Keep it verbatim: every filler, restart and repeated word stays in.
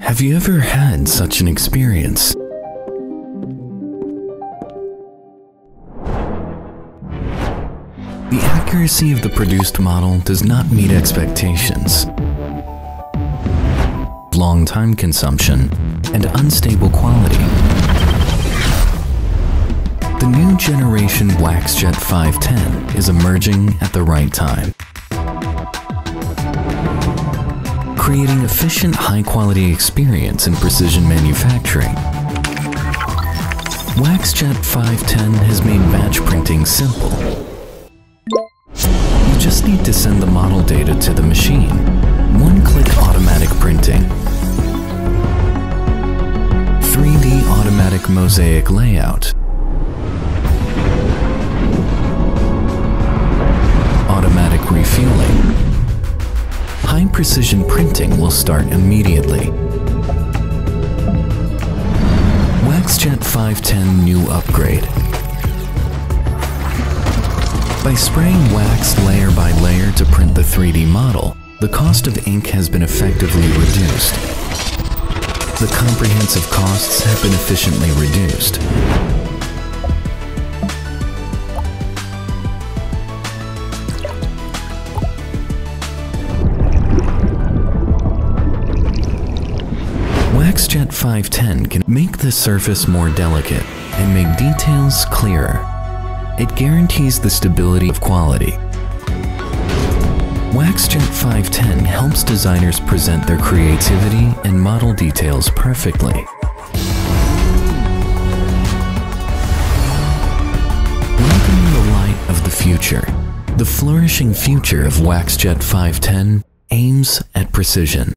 Have you ever had such an experience? The accuracy of the produced model does not meet expectations. Long time consumption and unstable quality. The new generation WaxJet five ten is emerging at the right time, creating efficient, high-quality experience in precision manufacturing. WaxJet five ten has made batch printing simple. You just need to send the model data to the machine. One-click automatic printing, three D automatic mosaic layout, automatic refueling. High-precision printing will start immediately. WaxJet five ten new upgrade. By spraying wax layer by layer to print the three D model, the cost of ink has been effectively reduced. The comprehensive costs have been efficiently reduced. WaxJet five ten can make the surface more delicate and make details clearer. It guarantees the stability of quality. WaxJet five ten helps designers present their creativity and model details perfectly. Welcome to the light of the future. The flourishing future of WaxJet five ten aims at precision.